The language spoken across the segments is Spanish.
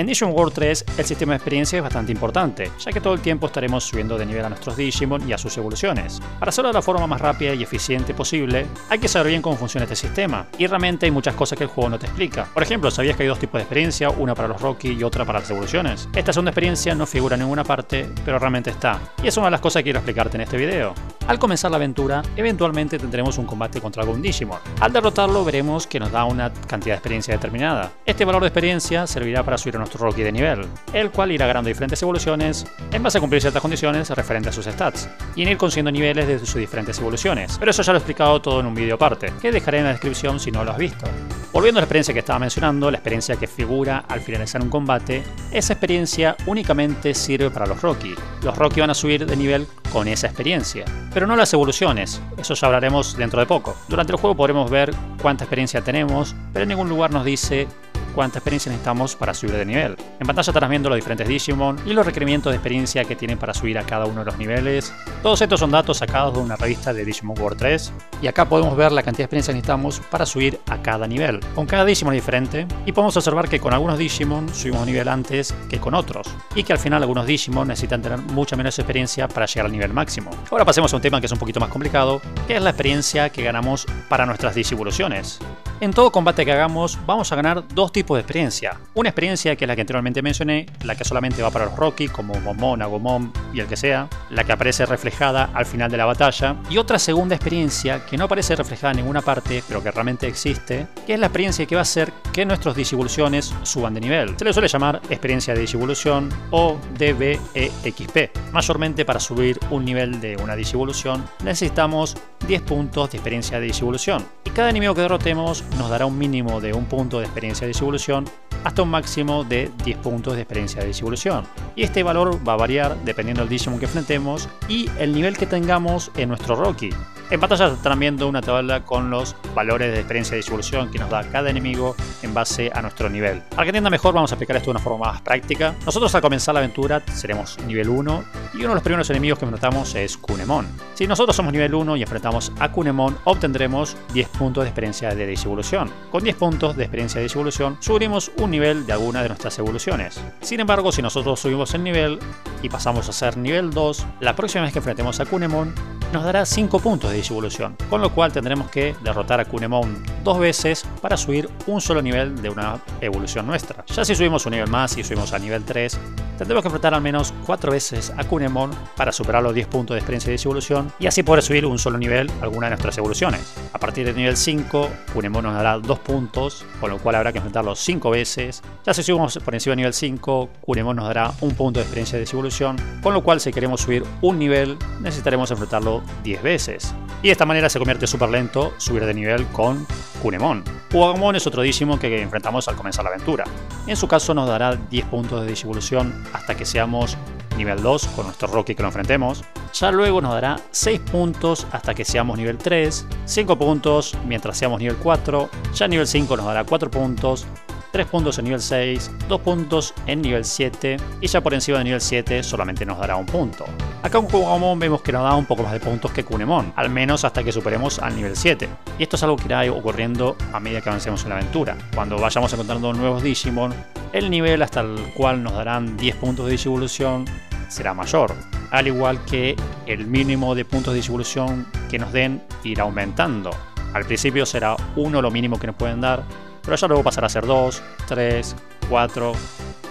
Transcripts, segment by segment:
En Digimon World 3 el sistema de experiencia es bastante importante, ya que todo el tiempo estaremos subiendo de nivel a nuestros Digimon y a sus evoluciones. Para hacerlo de la forma más rápida y eficiente posible, hay que saber bien cómo funciona este sistema, y realmente hay muchas cosas que el juego no te explica. Por ejemplo, ¿sabías que hay dos tipos de experiencia, una para los Rookie y otra para las evoluciones? Esta segunda experiencia no figura en ninguna parte, pero realmente está, y es una de las cosas que quiero explicarte en este video. Al comenzar la aventura, eventualmente tendremos un combate contra algún Digimon. Al derrotarlo veremos que nos da una cantidad de experiencia determinada. Este valor de experiencia servirá para subir a nuestro Rookie de nivel, el cual irá ganando diferentes evoluciones en base a cumplir ciertas condiciones referentes a sus stats, y en ir consiguiendo niveles desde sus diferentes evoluciones, pero eso ya lo he explicado todo en un vídeo aparte, que dejaré en la descripción si no lo has visto. Volviendo a la experiencia que estaba mencionando, la experiencia que figura al finalizar un combate, esa experiencia únicamente sirve para los Rookie. Los Rookie van a subir de nivel con esa experiencia, pero no las evoluciones, eso ya hablaremos dentro de poco. Durante el juego podremos ver cuánta experiencia tenemos, pero en ningún lugar nos dice cuánta experiencia necesitamos para subir de nivel. En pantalla estarás viendo los diferentes Digimon y los requerimientos de experiencia que tienen para subir a cada uno de los niveles. Todos estos son datos sacados de una revista de Digimon World 3, y acá podemos ver la cantidad de experiencia que necesitamos para subir a cada nivel. Con cada Digimon es diferente, y podemos observar que con algunos Digimon subimos nivel antes que con otros, y que al final algunos Digimon necesitan tener mucha menos experiencia para llegar al nivel máximo. Ahora pasemos a un tema que es un poquito más complicado, que es la experiencia que ganamos para nuestras Digivoluciones. En todo combate que hagamos vamos a ganar dos tipos de experiencia. Una experiencia que es la que anteriormente mencioné, la que solamente va para los Rookie, como Momon, Agumon y el que sea, la que aparece reflejada al final de la batalla. Y otra segunda experiencia que no aparece reflejada en ninguna parte, pero que realmente existe, que es la experiencia que va a hacer que nuestros Digivoluciones suban de nivel. Se le suele llamar experiencia de Digivolución o DvExp. Mayormente para subir un nivel de una Digivolución necesitamos 10 puntos de experiencia de Digivolución. Y cada enemigo que derrotemos nos dará un mínimo de un punto de experiencia de Digivolución hasta un máximo de 10 puntos de experiencia de Digivolución. Y este valor va a variar dependiendo del Digimon que enfrentemos y el nivel que tengamos en nuestro Rookie. En pantalla estarán viendo una tabla con los valores de experiencia de Digivolución que nos da cada enemigo en base a nuestro nivel. Para que entienda mejor vamos a explicar esto de una forma más práctica. Nosotros al comenzar la aventura seremos nivel 1 y uno de los primeros enemigos que enfrentamos es Kunemon. Si nosotros somos nivel 1 y enfrentamos a Kunemon obtendremos 10 puntos de experiencia de Digivolución. Con 10 puntos de experiencia de Digivolución subiremos un nivel de alguna de nuestras evoluciones. Sin embargo, si nosotros subimos el nivel y pasamos a ser nivel 2, la próxima vez que enfrentemos a Kunemon nos dará 5 puntos de Digivolución, con lo cual tendremos que derrotar a Kunemon dos veces para subir un solo nivel de una evolución nuestra. Ya si subimos un nivel más y subimos a nivel 3, tendremos que enfrentar al menos 4 veces a Kunemon para superar los 10 puntos de experiencia de Digivolución y así poder subir un solo nivel a alguna de nuestras evoluciones. A partir del nivel 5, Kunemon nos dará 2 puntos, con lo cual habrá que enfrentarlo 5 veces. Ya si subimos por encima del nivel 5, Kunemon nos dará 1 punto de experiencia de Digivolución, con lo cual si queremos subir un nivel, necesitaremos enfrentarlo 10 veces. Y de esta manera se convierte súper lento subir de nivel con Kunemon. Ogamon es otro Digimon que enfrentamos al comenzar la aventura. En su caso nos dará 10 puntos de Digivolución hasta que seamos nivel 2 con nuestro Rookie que lo enfrentemos. Ya luego nos dará 6 puntos hasta que seamos nivel 3, 5 puntos mientras seamos nivel 4, ya nivel 5 nos dará 4 puntos, 3 puntos en nivel 6, 2 puntos en nivel 7 y ya por encima de nivel 7 solamente nos dará un punto. Acá con Coelamon vemos que nos da un poco más de puntos que Kunemon, al menos hasta que superemos al nivel 7. Y esto es algo que irá ocurriendo a medida que avancemos en la aventura. Cuando vayamos encontrando nuevos Digimon, el nivel hasta el cual nos darán 10 puntos de Digivolución será mayor, al igual que el mínimo de puntos de Digivolución que nos den irá aumentando. Al principio será 1 lo mínimo que nos pueden dar, pero ya luego pasará a ser 2, 3, 4,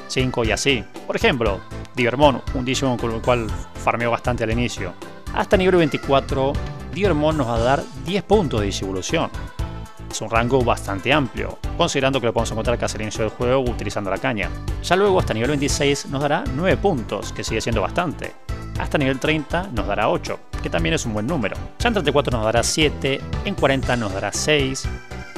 5 y así. Por ejemplo, Divermon, un Digimon con el cual farmeó bastante al inicio. Hasta nivel 24, Divermon nos va a dar 10 puntos de Digivolución. Es un rango bastante amplio, considerando que lo podemos encontrar casi al inicio del juego utilizando la caña. Ya luego hasta nivel 26 nos dará 9 puntos, que sigue siendo bastante. Hasta nivel 30 nos dará 8, que también es un buen número. Ya en 34 nos dará 7, en 40 nos dará 6,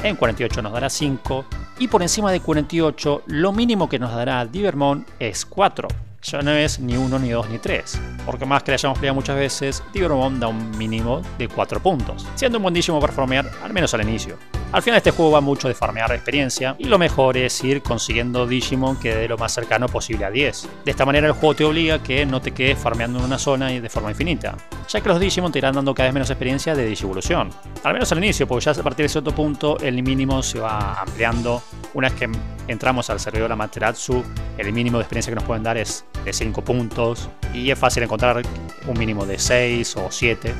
en 48 nos dará 5 y por encima de 48 lo mínimo que nos dará Divermon es 4. Ya no es ni 1, ni 2, ni 3. Porque más que le hayamos peleado muchas veces, Diaboromon da un mínimo de 4 puntos, siendo un buen Digimon para farmear al menos al inicio. Al final este juego va mucho de farmear experiencia y lo mejor es ir consiguiendo Digimon que dé lo más cercano posible a 10. De esta manera el juego te obliga a que no te quedes farmeando en una zona y de forma infinita, ya que los Digimon te irán dando cada vez menos experiencia de Digivolución. Al menos al inicio, porque ya a partir de cierto punto el mínimo se va ampliando. Una vez que entramos al servidor Amaterasu, el mínimo de experiencia que nos pueden dar es de 5 puntos y es fácil encontrar un mínimo de 6 o 7.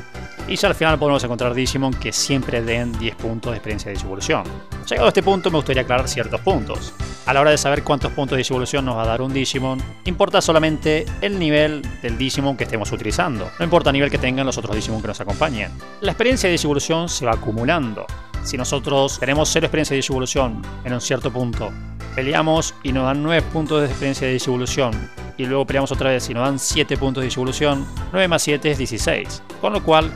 Y ya al final podemos encontrar Digimon que siempre den 10 puntos de experiencia de Digivolución. Llegado a este punto me gustaría aclarar ciertos puntos. A la hora de saber cuántos puntos de Digivolución nos va a dar un Digimon, importa solamente el nivel del Digimon que estemos utilizando. No importa el nivel que tengan los otros Digimon que nos acompañen. La experiencia de Digivolución se va acumulando. Si nosotros tenemos 0 experiencia de Digivolución en un cierto punto, peleamos y nos dan 9 puntos de experiencia de Digivolución, y luego peleamos otra vez y nos dan 7 puntos de Digivolución, 9 más 7 es 16, con lo cual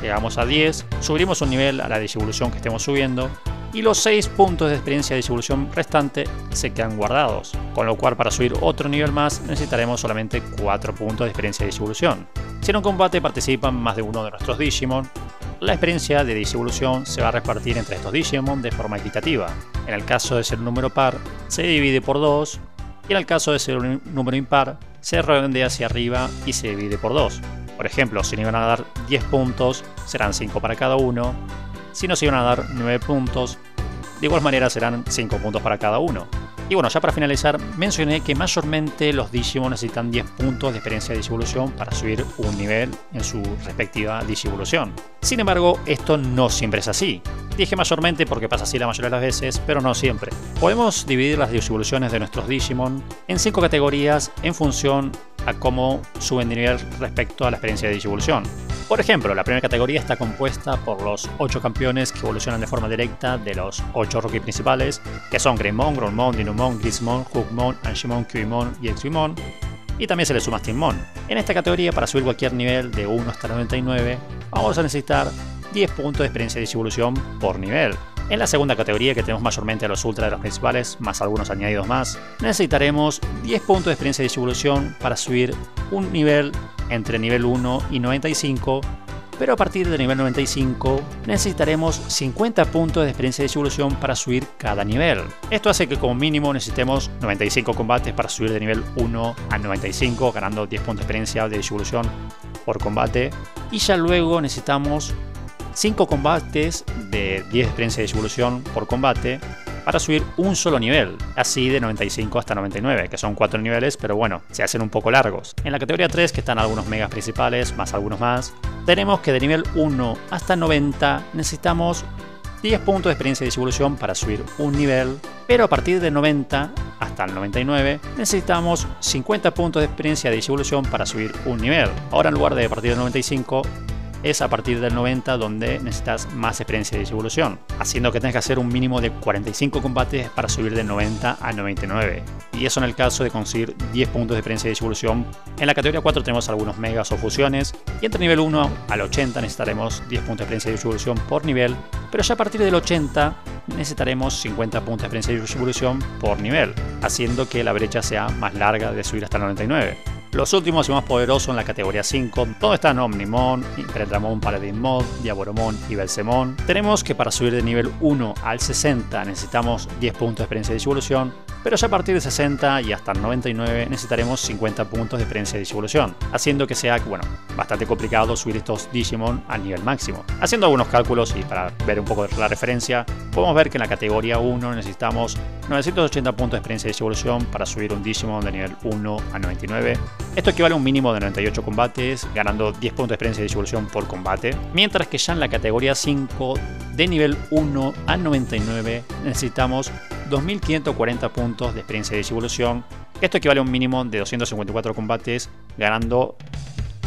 llegamos a 10, subimos un nivel a la Digivolución que estemos subiendo, y los 6 puntos de experiencia de Digivolución restante se quedan guardados, con lo cual para subir otro nivel más necesitaremos solamente 4 puntos de experiencia de Digivolución. Si en un combate participan más de uno de nuestros Digimon, la experiencia de Digivolución se va a repartir entre estos Digimon de forma equitativa. En el caso de ser un número par, se divide por 2, y en el caso de ser un número impar, se redondea hacia arriba y se divide por 2. Por ejemplo, si nos iban a dar 10 puntos, serán 5 para cada uno. Si nos iban a dar 9 puntos, de igual manera serán 5 puntos para cada uno. Y bueno, ya para finalizar, mencioné que mayormente los Digimon necesitan 10 puntos de experiencia de Digivolución para subir un nivel en su respectiva Digivolución. Sin embargo, esto no siempre es así. Dije mayormente porque pasa así la mayoría de las veces, pero no siempre. Podemos dividir las Digivoluciones de nuestros Digimon en 5 categorías en función a cómo suben de nivel respecto a la experiencia de Digivolución. Por ejemplo, la primera categoría está compuesta por los 8 campeones que evolucionan de forma directa de los 8 Rookie principales, que son Gremon, Grommon, Dinumon, Gizmon, Hookmon, Anshimon, Kyuimon y Exuimon, y también se le suma Timmon. En esta categoría, para subir cualquier nivel de 1 hasta 99, vamos a necesitar 10 puntos de experiencia de Digivolución por nivel. En la segunda categoría, que tenemos mayormente a los ultra de los principales, más algunos añadidos más, necesitaremos 10 puntos de experiencia de Digivolución para subir un nivel entre nivel 1 y 95, pero a partir del nivel 95 necesitaremos 50 puntos de experiencia de Digivolución para subir cada nivel. Esto hace que como mínimo necesitemos 95 combates para subir de nivel 1 a 95, ganando 10 puntos de experiencia de Digivolución por combate, y ya luego necesitamos 5 combates de 10 experiencia de Digivolución por combate para subir un solo nivel, así de 95 hasta 99, que son 4 niveles, pero bueno, se hacen un poco largos. En la categoría 3, que están algunos megas principales, más algunos más, tenemos que de nivel 1 hasta 90 necesitamos 10 puntos de experiencia de Digivolución para subir un nivel, pero a partir de 90 hasta el 99 necesitamos 50 puntos de experiencia de Digivolución para subir un nivel. Ahora, en lugar de partir de 95, es a partir del 90 donde necesitas más experiencia de Digivolución, haciendo que tengas que hacer un mínimo de 45 combates para subir de 90 a 99. Y eso en el caso de conseguir 10 puntos de experiencia de Digivolución. En la categoría 4 tenemos algunos megas o fusiones, y entre nivel 1 al 80 necesitaremos 10 puntos de experiencia de Digivolución por nivel, pero ya a partir del 80 necesitaremos 50 puntos de experiencia de Digivolución por nivel, haciendo que la brecha sea más larga de subir hasta el 99. Los últimos y más poderosos en la categoría 5, donde están Omnimon, Predramon, Paradigmod, Diaboromon y Belsemon. Tenemos que para subir de nivel 1 al 60 necesitamos 10 puntos de experiencia de Digivolución, pero ya a partir de 60 y hasta el 99 necesitaremos 50 puntos de experiencia de Digivolución, haciendo que sea, bueno, bastante complicado subir estos Digimon al nivel máximo. Haciendo algunos cálculos y para ver un poco la referencia, podemos ver que en la categoría 1 necesitamos 980 puntos de experiencia de Digivolución para subir un Digimon de nivel 1 a 99. Esto equivale a un mínimo de 98 combates, ganando 10 puntos de experiencia de Digivolución por combate, mientras que ya en la categoría 5, de nivel 1 a 99, necesitamos 2.540 puntos de experiencia de Digivolución. Esto equivale a un mínimo de 254 combates, ganando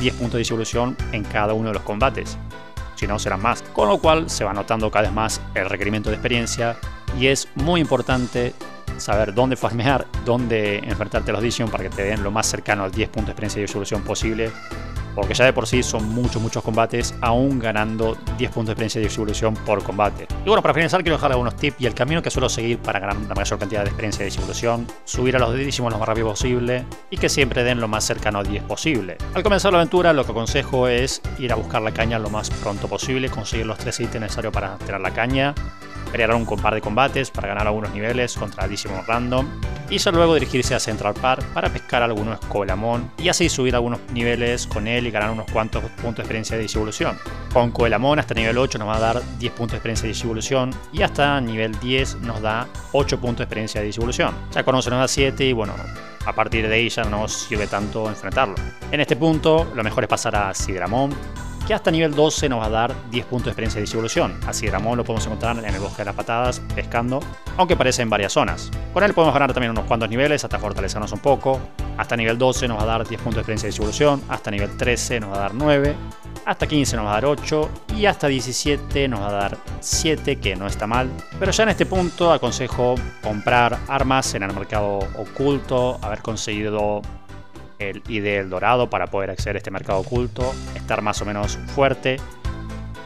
10 puntos de Digivolución en cada uno de los combates, si no serán más, con lo cual se va notando cada vez más el requerimiento de experiencia, y es muy importante saber dónde farmear, dónde enfrentarte a los Digimon para que te den lo más cercano a 10 puntos de experiencia de Digivolución posible, porque ya de por sí son muchos combates, aún ganando 10 puntos de experiencia de Digivolución por combate. Y bueno, para finalizar quiero dejar algunos tips y el camino que suelo seguir para ganar la mayor cantidad de experiencia de Digivolución, subir a los Digimon lo más rápido posible y que siempre den lo más cercano a 10 posible. Al comenzar la aventura, lo que aconsejo es ir a buscar la caña lo más pronto posible, conseguir los 3 ítems necesarios para tener la caña, pelearon un par de combates para ganar algunos niveles contra Digimon Random y ya luego dirigirse a Central Park para pescar algunos Coelamon y así subir algunos niveles con él y ganar unos cuantos puntos de experiencia de Digivolución. Con Coelamon hasta nivel 8 nos va a dar 10 puntos de experiencia de Digivolución y hasta nivel 10 nos da 8 puntos de experiencia de Digivolución. Ya con 11 nos da 7 y bueno, a partir de ahí ya no sirve tanto enfrentarlo. En este punto lo mejor es pasar a Seadramon, que hasta nivel 12 nos va a dar 10 puntos de experiencia de Digivolución. A Gizmon lo podemos encontrar en el bosque de las patadas, pescando, aunque aparece en varias zonas. Con él podemos ganar también unos cuantos niveles hasta fortalecernos un poco. Hasta nivel 12 nos va a dar 10 puntos de experiencia de Digivolución, hasta nivel 13 nos va a dar 9, hasta 15 nos va a dar 8 y hasta 17 nos va a dar 7, que no está mal. Pero ya en este punto aconsejo comprar armas en el mercado oculto, haber conseguido el ID El Dorado para poder acceder a este mercado oculto, estar más o menos fuerte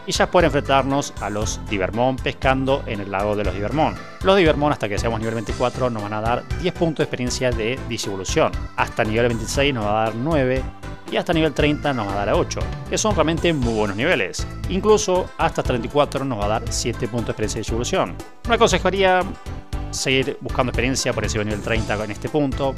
y ya poder enfrentarnos a los Divermon pescando en el lago de los Divermon. Los Divermon hasta que seamos nivel 24 nos van a dar 10 puntos de experiencia de Digivolución, hasta nivel 26 nos va a dar 9 y hasta nivel 30 nos va a dar 8, que son realmente muy buenos niveles. Incluso hasta 34 nos va a dar 7 puntos de experiencia de Digivolución. Me aconsejaría seguir buscando experiencia por ese nivel 30 en este punto,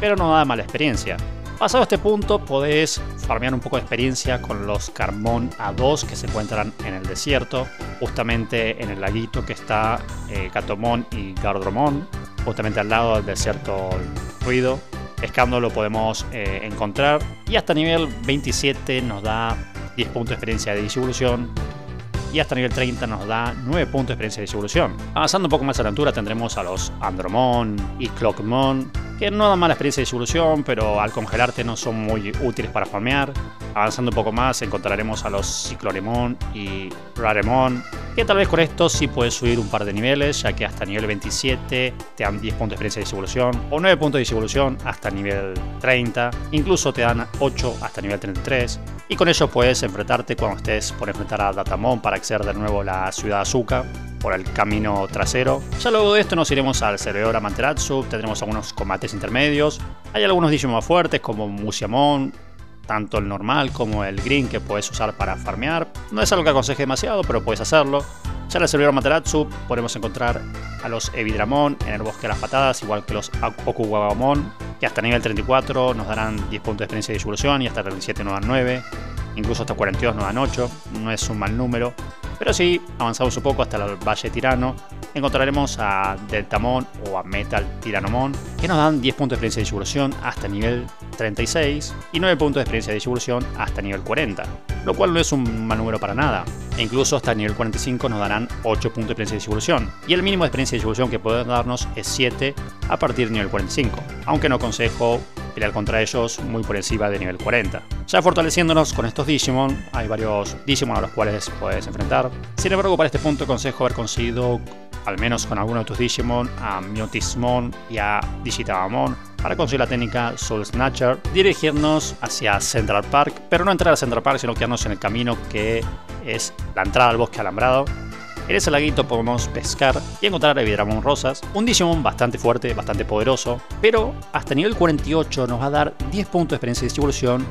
pero no da mala experiencia. Pasado este punto podés farmear un poco de experiencia con los Carmón A2 que se encuentran en el desierto, justamente en el laguito que está Catomon y Gardromon, justamente al lado del desierto ruido. Pescando lo podemos encontrar y hasta nivel 27 nos da 10 puntos de experiencia de Digivolución y hasta nivel 30 nos da 9 puntos de experiencia de Digivolución. Avanzando un poco más a la altura tendremos a los Andromón y Clockmon, que no dan mala experiencia de Digivolución, pero al congelarte no son muy útiles para farmear. Avanzando un poco más encontraremos a los Cicloremón y Raremon, que tal vez con esto sí puedes subir un par de niveles, ya que hasta nivel 27 te dan 10 puntos de experiencia de Digivolución, o 9 puntos de Digivolución hasta nivel 30, incluso te dan 8 hasta nivel 33, y con ello puedes enfrentarte cuando estés por enfrentar a Datamon para acceder de nuevo a la ciudad Azuka por el camino trasero. Ya luego de esto nos iremos al servidor Amaterasu, tendremos algunos combates intermedios, hay algunos Digimon más fuertes como Musiamon, tanto el normal como el green que puedes usar para farmear. No es algo que aconseje demasiado, pero puedes hacerlo. Ya en el servidor Amaterasu podemos encontrar a los Evidramon en el bosque de las patadas, igual que los Okugamon, que hasta nivel 34 nos darán 10 puntos de experiencia de Digivolución y hasta 37 nos dan 9, incluso hasta 42 nos dan 8, no es un mal número. Pero si avanzamos un poco hasta el Valle Tirano, encontraremos a Deltamon o a Metal Tiranomon, que nos dan 10 puntos de experiencia de Digivolución hasta nivel 36 y 9 puntos de experiencia de Digivolución hasta nivel 40, lo cual no es un mal número para nada. E incluso hasta nivel 45 nos darán 8 puntos de experiencia de Digivolución y el mínimo de experiencia de Digivolución que pueden darnos es 7 a partir de nivel 45, aunque no aconsejo pelear contra ellos muy por encima de nivel 40. Ya fortaleciéndonos con estos Digimon, hay varios Digimon a los cuales puedes enfrentar. Sin embargo, para este punto aconsejo haber conseguido, al menos con alguno de tus Digimon, a Miotismon y a Digitamon para conseguir la técnica Soul Snatcher, dirigirnos hacia Central Park, pero no entrar a Central Park, sino quedarnos en el camino que es la entrada al bosque alambrado. En ese laguito podemos pescar y encontrar a Vidramon Rosas, un Digimon bastante fuerte, bastante poderoso, pero hasta nivel 48 nos va a dar 10 puntos de experiencia de Digivolución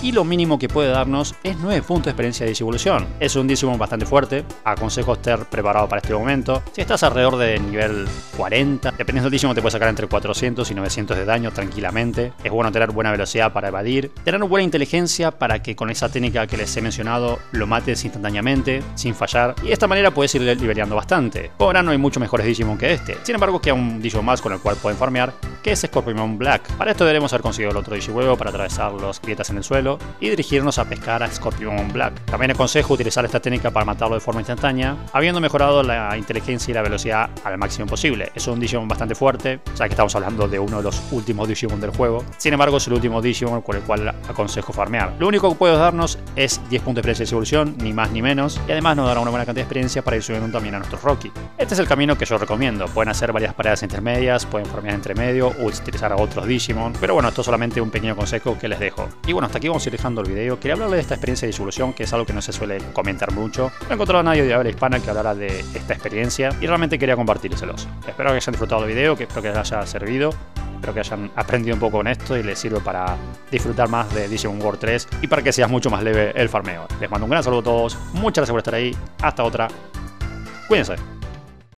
y lo mínimo que puede darnos es 9 puntos de experiencia de Digivolución. Es un Digimon bastante fuerte, aconsejo estar preparado para este momento. Si estás alrededor de nivel 40, dependiendo del Digimon te puede sacar entre 400 y 900 de daño tranquilamente. Es bueno tener buena velocidad para evadir, tener buena inteligencia para que con esa técnica que les he mencionado lo mates instantáneamente, sin fallar, y de esta manera puedes ir liberando bastante. Por ahora no hay muchos mejores Digimon que este. Sin embargo, queda un Digimon más con el cual pueden farmear, que es Scorpion Black. Para esto deberemos haber conseguido el otro Digihuevo para atravesar las grietas en el suelo y dirigirnos a pescar a Scorpion Black. También aconsejo utilizar esta técnica para matarlo de forma instantánea, habiendo mejorado la inteligencia y la velocidad al máximo posible. Es un Digimon bastante fuerte, ya que estamos hablando de uno de los últimos Digimon del juego. Sin embargo, es el último Digimon con el cual aconsejo farmear. Lo único que puede darnos es 10 puntos de experiencia de Digivolución, ni más ni menos, y además nos dará una buena cantidad de experiencia para ir subiendo también a nuestro Rookie. Este es el camino que yo recomiendo. Pueden hacer varias paradas intermedias, pueden farmear entre medio o utilizar a otros Digimon, pero bueno, esto es solamente un pequeño consejo que les dejo. Y bueno, hasta aquí vamos a ir dejando el video. Quería hablarles de esta experiencia de Digivolución, que es algo que no se suele comentar mucho. No he encontrado a nadie de habla hispana que hablara de esta experiencia y realmente quería compartírselos. Espero que hayan disfrutado el video, que espero que les haya servido, espero que hayan aprendido un poco con esto y les sirve para disfrutar más de Digimon World 3 y para que seas mucho más leve el farmeo. Les mando un gran saludo a todos, muchas gracias por estar ahí, hasta otra, cuídense.